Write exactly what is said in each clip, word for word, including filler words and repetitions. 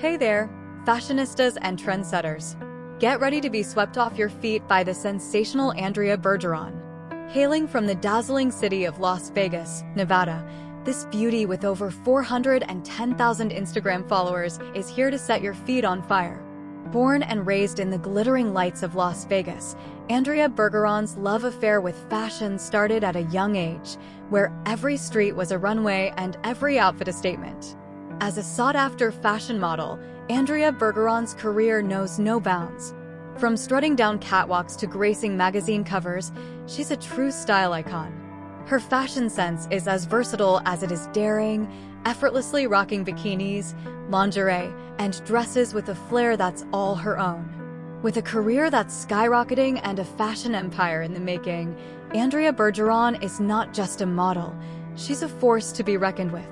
Hey there, fashionistas and trendsetters. Get ready to be swept off your feet by the sensational Andrea Bergeron. Hailing from the dazzling city of Las Vegas, Nevada, this beauty with over four hundred ten thousand Instagram followers is here to set your feet on fire. Born and raised in the glittering lights of Las Vegas, Andrea Bergeron's love affair with fashion started at a young age, where every street was a runway and every outfit a statement. As a sought-after fashion model, Andrea Bergeron's career knows no bounds. From strutting down catwalks to gracing magazine covers, she's a true style icon. Her fashion sense is as versatile as it is daring, effortlessly rocking bikinis, lingerie, and dresses with a flair that's all her own. With a career that's skyrocketing and a fashion empire in the making, Andrea Bergeron is not just a model, she's a force to be reckoned with.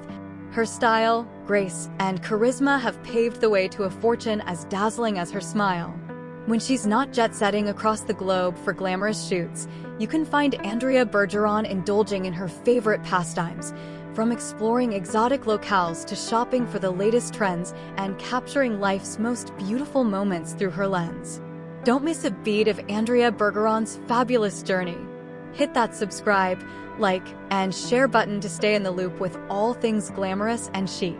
Her style, grace, and charisma have paved the way to a fortune as dazzling as her smile. When she's not jet-setting across the globe for glamorous shoots, you can find Andrea Bergeron indulging in her favorite pastimes, from exploring exotic locales to shopping for the latest trends and capturing life's most beautiful moments through her lens. Don't miss a beat of Andrea Bergeron's fabulous journey. Hit that subscribe, like, and share button to stay in the loop with all things glamorous and chic.